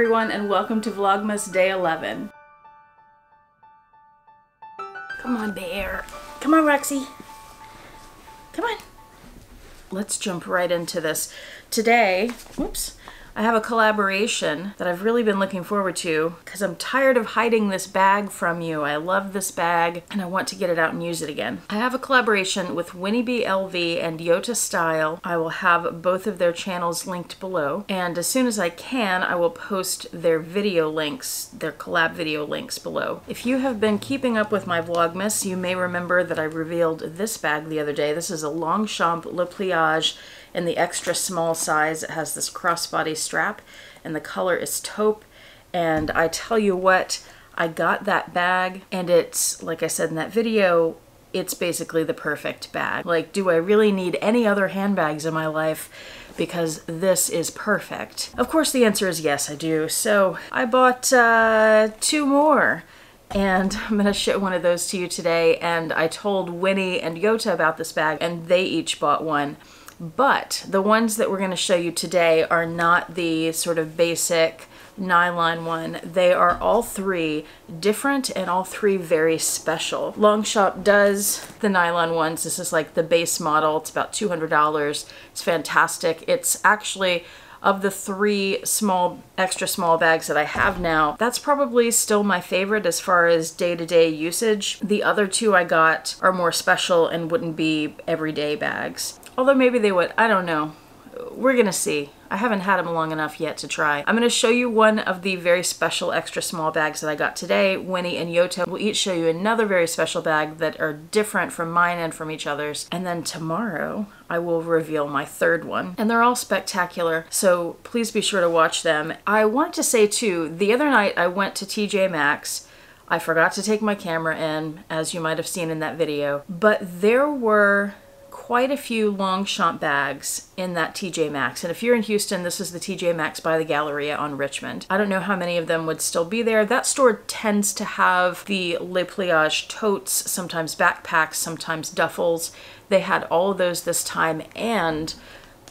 everyone, and welcome to Vlogmas Day 11. Come on, bear. Come on, Roxy. Come on. Let's jump right into this. Today, whoops, I have a collaboration that I've really been looking forward to because I'm tired of hiding this bag from you. I love this bag and I want to get it out and use it again. I have a collaboration with Winnie Bee LV and YotaStyle. I will have both of their channels linked below, and as soon as I can, I will post their video links, their collab video links below. If you have been keeping up with my Vlogmas, you may remember that I revealed this bag the other day. This is a Longchamp Le Pliage in the extra small size. It has this crossbody strap and the color is taupe, and I tell you what, I got that bag and it's, like I said in that video, it's basically the perfect bag. Like, do I really need any other handbags in my life, because this is perfect? Of course the answer is yes, I do. So I bought two more, and I'm gonna show one of those to you today. And I told Winnie and Yota about this bag and they each bought one. But the ones that we're going to show you today are not the sort of basic nylon one. They are all three different and all three very special. Longchamp does the nylon ones. This is like the base model. It's about $200. It's fantastic. It's actually, of the three small, extra small bags that I have now, that's probably still my favorite as far as day-to-day usage. The other two I got are more special and wouldn't be everyday bags. Although maybe they would, I don't know. We're gonna see. I haven't had them long enough yet to try. I'm gonna show you one of the very special extra small bags that I got today. Winnie and Yota will each show you another very special bag that are different from mine and from each other's. And then tomorrow, I will reveal my third one. And they're all spectacular, so please be sure to watch them. I want to say too, the other night I went to TJ Maxx. I forgot to take my camera in, as you might have seen in that video, but there were quite a few Longchamp bags in that TJ Maxx. And if you're in Houston, this is the TJ Maxx by the Galleria on Richmond. I don't know how many of them would still be there. That store tends to have the Le Pliage totes, sometimes backpacks, sometimes duffels. They had all of those this time, and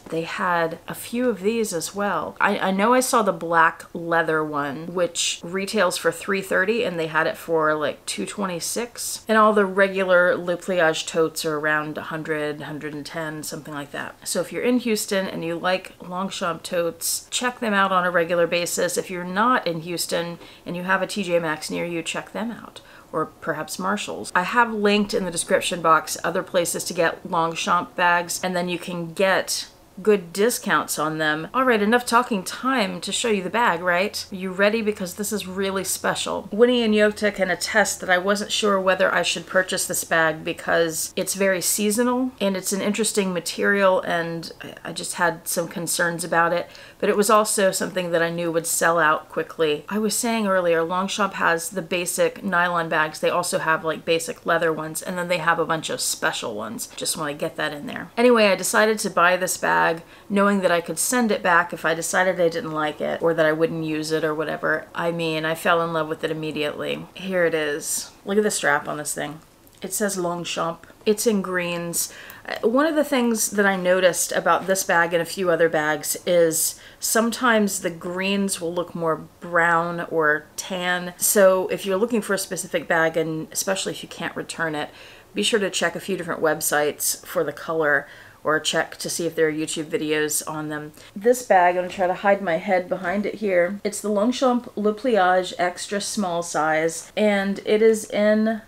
they had a few of these as well. I know I saw the black leather one, which retails for $330, and they had it for like $226. And all the regular Le Pliage totes are around $100, $110, something like that. So if you're in Houston and you like Longchamp totes, check them out on a regular basis. If you're not in Houston and you have a TJ Maxx near you, check them out, or perhaps Marshall's. I have linked in the description box other places to get Longchamp bags, and then you can get good discounts on them. All right, enough talking, time to show you the bag, right? Are you ready? Because this is really special. Winnie and Yota can attest that I wasn't sure whether I should purchase this bag because it's very seasonal and it's an interesting material, and I just had some concerns about it, but it was also something that I knew would sell out quickly. I was saying earlier, Longchamp has the basic nylon bags. They also have like basic leather ones, and then they have a bunch of special ones. Just want to get that in there. Anyway, I decided to buy this bag knowing that I could send it back if I decided I didn't like it or that I wouldn't use it or whatever. I mean, I fell in love with it immediately. Here it is. Look at the strap on this thing. It says Longchamp. It's in greens. One of the things that I noticed about this bag and a few other bags is sometimes the greens will look more brown or tan. So if you're looking for a specific bag, and especially if you can't return it, be sure to check a few different websites for the color, or check to see if there are YouTube videos on them. This bag, I'm gonna try to hide my head behind it here. It's the Longchamp Le Pliage extra small size, and it is in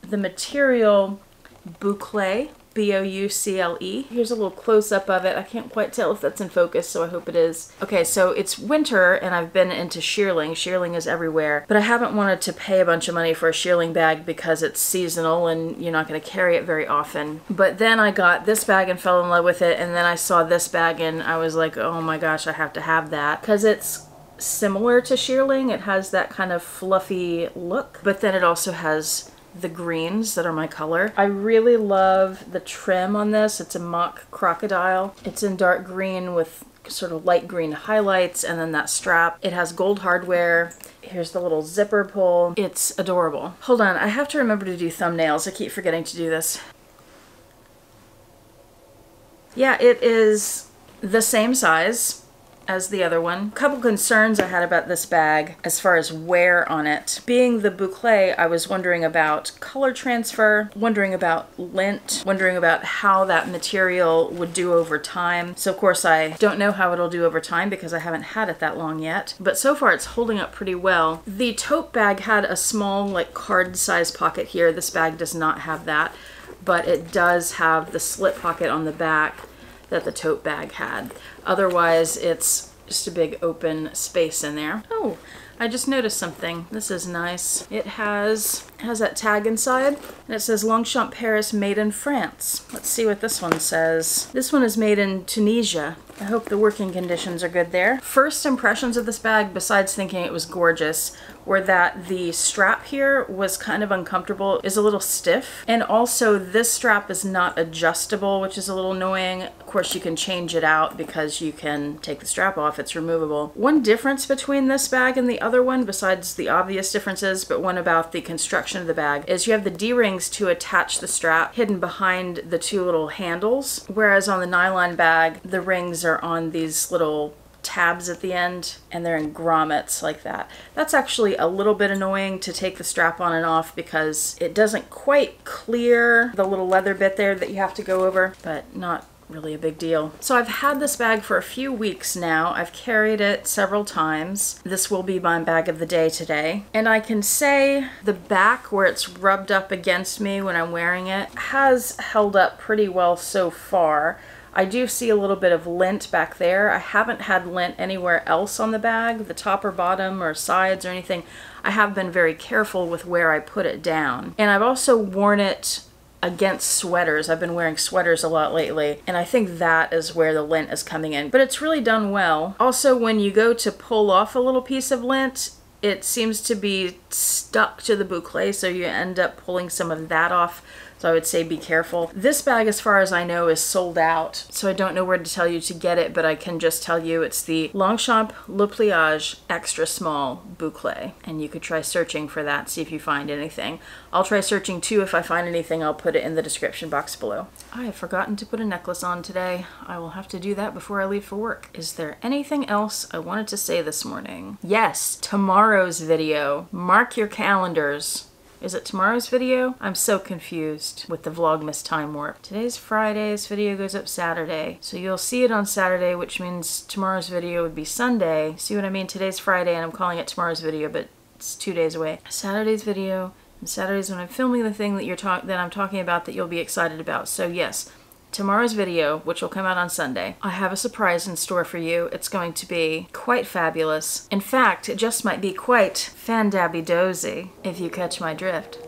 the material bouclé, B-O-U-C-L-E. Here's a little close-up of it. I can't quite tell if that's in focus, so I hope it is. Okay, so it's winter, and I've been into shearling. Shearling is everywhere, but I haven't wanted to pay a bunch of money for a shearling bag because it's seasonal and you're not going to carry it very often. But then I got this bag and fell in love with it, and then I saw this bag and I was like, oh my gosh, I have to have that, because it's similar to shearling. It has that kind of fluffy look, but then it also has the greens that are my color. I really love the trim on this. It's a mock crocodile. It's in dark green with sort of light green highlights, and then that strap. It has gold hardware. Here's the little zipper pull. It's adorable. Hold on, I have to remember to do thumbnails. I keep forgetting to do this. Yeah, it is the same size as the other one. Couple concerns I had about this bag as far as wear on it. Being the bouclé, I was wondering about color transfer, wondering about lint, wondering about how that material would do over time. So of course I don't know how it'll do over time because I haven't had it that long yet, but so far it's holding up pretty well. The tote bag had a small like card size pocket here. This bag does not have that, but it does have the slip pocket on the back that the tote bag had. Otherwise, it's just a big open space in there. Oh, I just noticed something. This is nice. It has that tag inside, and it says Longchamp Paris made in France. Let's see what this one says. This one is made in Tunisia. I hope the working conditions are good there. First impressions of this bag, besides thinking it was gorgeous, were that the strap here was kind of uncomfortable, is a little stiff, and also this strap is not adjustable, which is a little annoying. Of course you can change it out because you can take the strap off, it's removable. One difference between this bag and the other one, besides the obvious differences, but one about the construction of the bag, is you have the D-rings to attach the strap hidden behind the two little handles, whereas on the nylon bag, the rings are on these little tabs at the end, and they're in grommets like that. That's actually a little bit annoying to take the strap on and off because it doesn't quite clear the little leather bit there that you have to go over, but not really a big deal. So I've had this bag for a few weeks now. I've carried it several times. This will be my bag of the day today. And I can say the back where it's rubbed up against me when I'm wearing it has held up pretty well so far. I do see a little bit of lint back there. I haven't had lint anywhere else on the bag, the top or bottom or sides or anything. I have been very careful with where I put it down. And I've also worn it against sweaters. I've been wearing sweaters a lot lately, and I think that is where the lint is coming in. But it's really done well. Also, when you go to pull off a little piece of lint, it seems to be stuck to the boucle, so you end up pulling some of that off. So I would say be careful. This bag, as far as I know, is sold out, so I don't know where to tell you to get it, but I can just tell you it's the Longchamp Le Pliage Extra Small Bouclé, and you could try searching for that, see if you find anything. I'll try searching too. If I find anything, I'll put it in the description box below. I have forgotten to put a necklace on today. I will have to do that before I leave for work. Is there anything else I wanted to say this morning? Yes, tomorrow's video. Mark your calendars. Is it tomorrow's video? I'm so confused with the Vlogmas time warp. Today's Friday, this video goes up Saturday. So you'll see it on Saturday, which means tomorrow's video would be Sunday. See what I mean? Today's Friday and I'm calling it tomorrow's video, but it's 2 days away. Saturday's video, and Saturday's when I'm filming the thing that I'm talking about that you'll be excited about. So yes, tomorrow's video, which will come out on Sunday, I have a surprise in store for you. It's going to be quite fabulous. In fact, it just might be quite fandabby-dozy, if you catch my drift.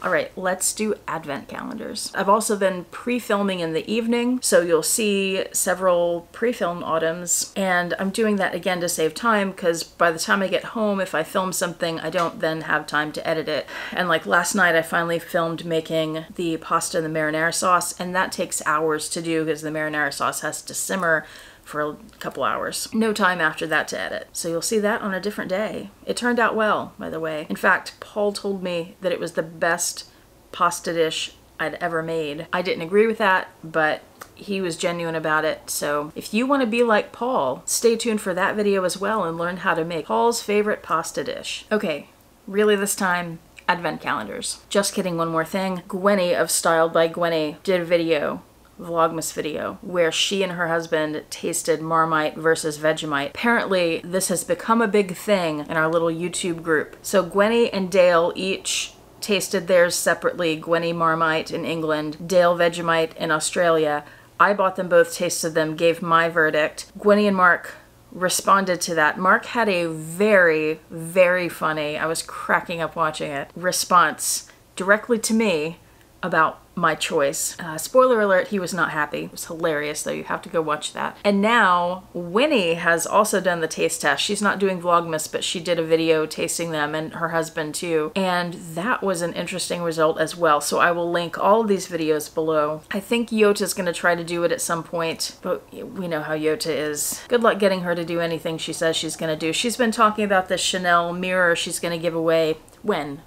All right, let's do advent calendars. I've also been pre-filming in the evening, so you'll see several pre-filmed items, and I'm doing that again to save time because by the time I get home, if I film something, I don't then have time to edit it. And like last night, I finally filmed making the pasta and the marinara sauce, and that takes hours to do because the marinara sauce has to simmer for a couple hours. No time after that to edit. So you'll see that on a different day. It turned out well, by the way. In fact, Paul told me that it was the best pasta dish I'd ever made. I didn't agree with that, but he was genuine about it. So if you want to be like Paul, stay tuned for that video as well and learn how to make Paul's favorite pasta dish. Okay, really this time, advent calendars. Just kidding, one more thing. Gwenny of Styled by Gwenny did a video, Vlogmas video, where she and her husband tasted Marmite versus Vegemite. Apparently, this has become a big thing in our little YouTube group. So Gwenny and Dale each tasted theirs separately. Gwenny Marmite in England, Dale Vegemite in Australia. I bought them both, tasted them, gave my verdict. Gwenny and Mark responded to that. Mark had a very, very funny, I was cracking up watching it, response directly to me about my choice. Spoiler alert, he was not happy. It was hilarious though, you have to go watch that. And now Winnie has also done the taste test. She's not doing Vlogmas, but she did a video tasting them, and her husband too. And that was an interesting result as well. So I will link all of these videos below. I think Yota's gonna try to do it at some point, but we know how Yota is. Good luck getting her to do anything she says she's gonna do. She's been talking about the Chanel mirror she's gonna give away. When?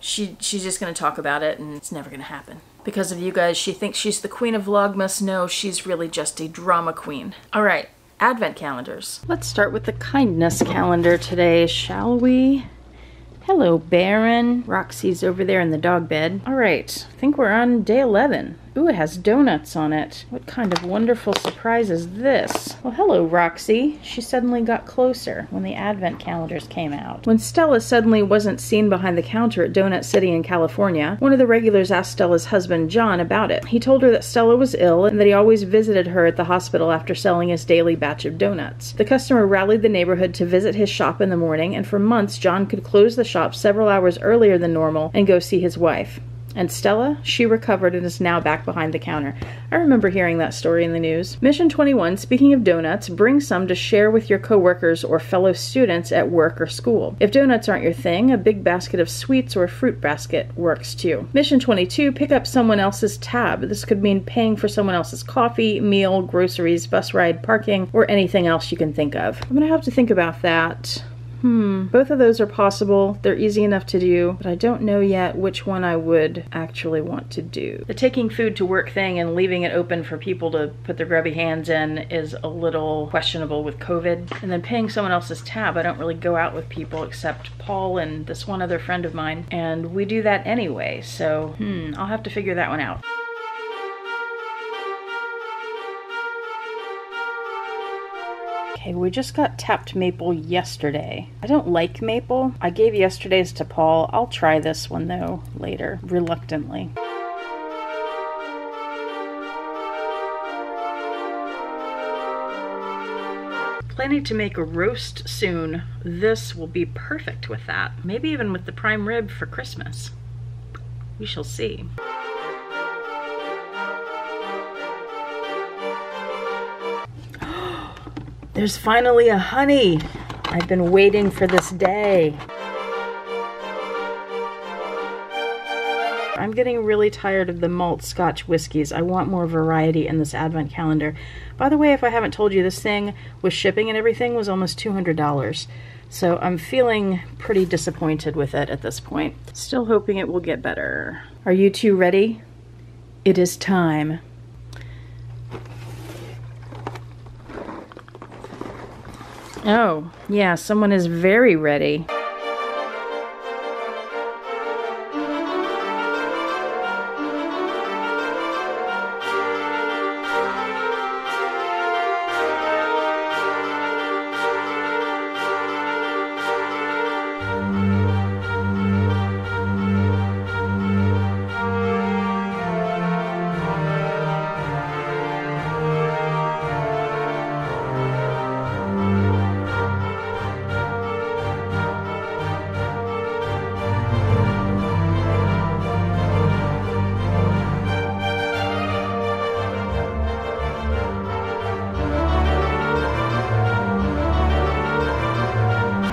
She's just gonna talk about it and it's never gonna happen. Because of you guys, she thinks she's the queen of Vlogmas. No, she's really just a drama queen. All right, advent calendars. Let's start with the kindness calendar today, shall we? Hello, Baron. Roxy's over there in the dog bed. All right, I think we're on day 11. Ooh, it has donuts on it. What kind of wonderful surprise is this? Well, hello, Roxy. She suddenly got closer when the advent calendars came out. When Stella suddenly wasn't seen behind the counter at Donut City in California, one of the regulars asked Stella's husband, John, about it. He told her that Stella was ill and that he always visited her at the hospital after selling his daily batch of donuts. The customer rallied the neighborhood to visit his shop in the morning, and for months, John could close the shop several hours earlier than normal and go see his wife. And Stella, she recovered and is now back behind the counter. I remember hearing that story in the news. Mission 21, speaking of donuts, bring some to share with your coworkers or fellow students at work or school. If donuts aren't your thing, a big basket of sweets or a fruit basket works too. Mission 22, pick up someone else's tab. This could mean paying for someone else's coffee, meal, groceries, bus ride, parking, or anything else you can think of. I'm gonna have to think about that. Both of those are possible. They're easy enough to do, but I don't know yet which one I would actually want to do. The taking food to work thing and leaving it open for people to put their grubby hands in is a little questionable with COVID. And then paying someone else's tab, I don't really go out with people except Paul and this one other friend of mine, and we do that anyway, so I'll have to figure that one out. Okay, we just got tapped maple yesterday. I don't like maple. I gave yesterday's to Paul. I'll try this one though later, reluctantly. Planning to make a roast soon. This will be perfect with that. Maybe even with the prime rib for Christmas. We shall see. There's finally a honey. I've been waiting for this day. I'm getting really tired of the malt Scotch whiskies. I want more variety in this advent calendar. By the way, if I haven't told you, this thing with shipping and everything was almost $200. So I'm feeling pretty disappointed with it at this point. Still hoping it will get better. Are you two ready? It is time. Oh, yeah, someone is very ready.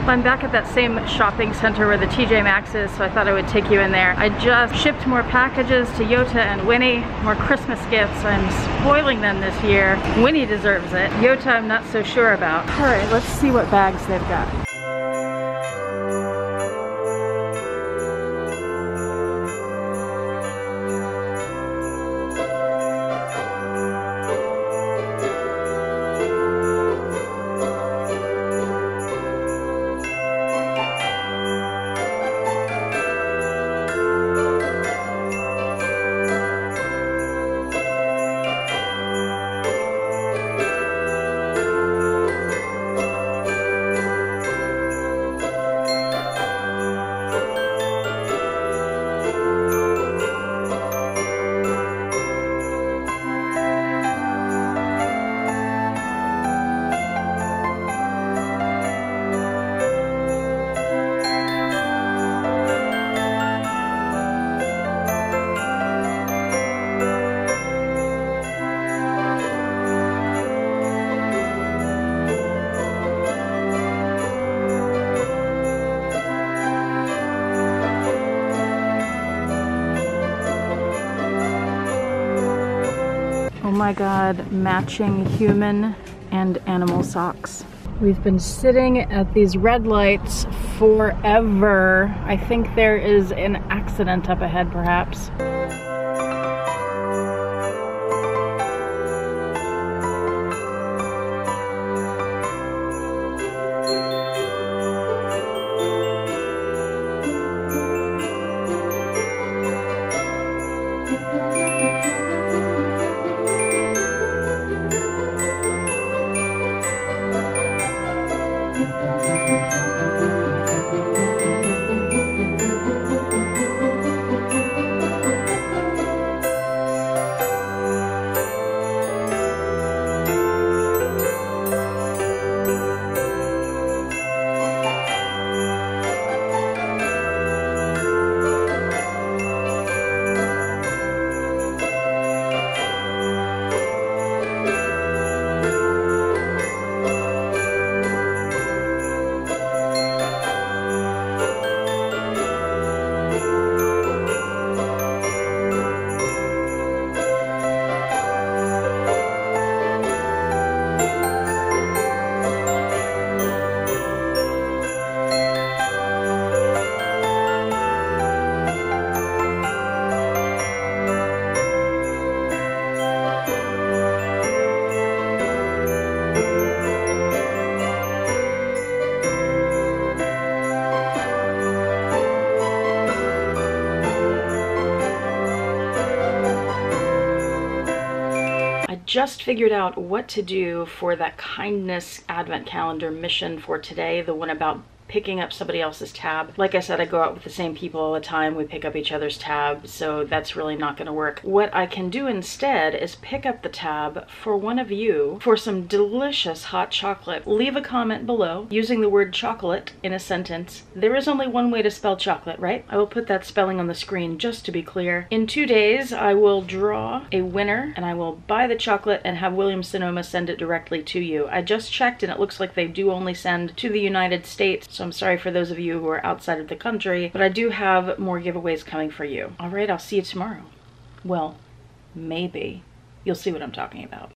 I'm back at that same shopping center where the TJ Maxx is, so I thought I would take you in there. I just shipped more packages to Yota and Winnie, more Christmas gifts. I'm spoiling them this year. Winnie deserves it. Yota, I'm not so sure about. All right, let's see what bags they've got. Oh my God, matching human and animal socks. We've been sitting at these red lights forever. I think there is an accident up ahead, perhaps. Just figured out what to do for that kindness advent calendar mission for today, the one about picking up somebody else's tab. Like I said, I go out with the same people all the time. We pick up each other's tab, so that's really not gonna work. What I can do instead is pick up the tab for one of you for some delicious hot chocolate. Leave a comment below using the word chocolate in a sentence. There is only one way to spell chocolate, right? I will put that spelling on the screen just to be clear. In 2 days, I will draw a winner and I will buy the chocolate and have Williams Sonoma send it directly to you. I just checked and it looks like they do only send to the United States. So I'm sorry for those of you who are outside of the country, but I do have more giveaways coming for you. All right, I'll see you tomorrow. Well, maybe. You'll see what I'm talking about.